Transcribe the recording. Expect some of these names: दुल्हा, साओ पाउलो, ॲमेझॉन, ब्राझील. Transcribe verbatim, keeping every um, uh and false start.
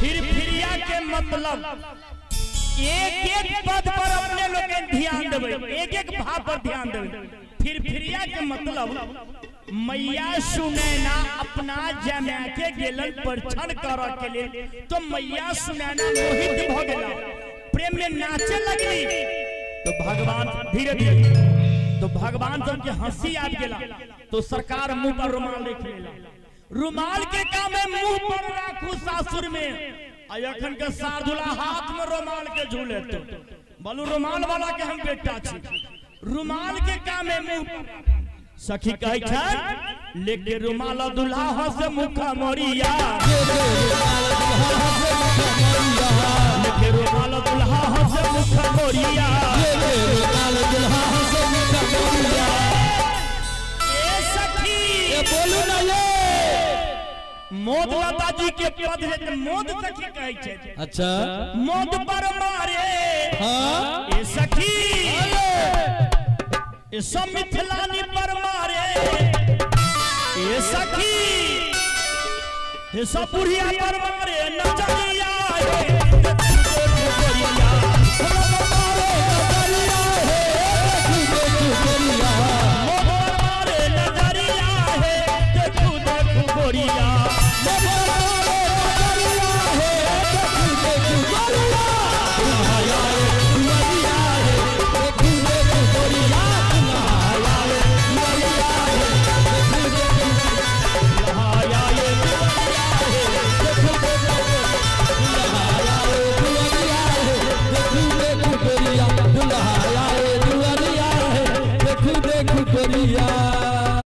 फिर फिरिया के मतलब एक एक पद पर अपने लोग ध्यान देवे, एक एक भाव पर ध्यान देवे। फिर फिरिया के मतलब मैया सुनैना अपना जमा के गेलन परीक्षण कर के लिए, तो मैया सुनैना मोहित भ गेला, प्रेम में नाचे लगली, तो भगवान धीरे धीरे तो भगवान जब के हंसी आ गेला, तो सरकार मुंह पर रुमाल रख लेला। रुमाल के काम है मुंह पर राखू सासुर में, अयखन के सारदुला हाथ में रुमाल के झूले, तो बोलू रुमाल वाला के हम बेटा छी। रुमाल के काम है मुंह सखी कहे छन, लेके रुमाल दुल्हा से मुखा मोरिया, लेके रुमाल दुल्हा से मुखा मोरिया, लेके रुमाल दुल्हा से मुखा मोरिया। ए सखी ये बोलू ना, ये मोद लता जी के पद है, मोद सखी कहे छे। अच्छा मोद पर मारे, हां ए सखी ए सब मिथिलानी पर मारे, ए सखी ए सब बुढ़िया पर मारे नचनिया।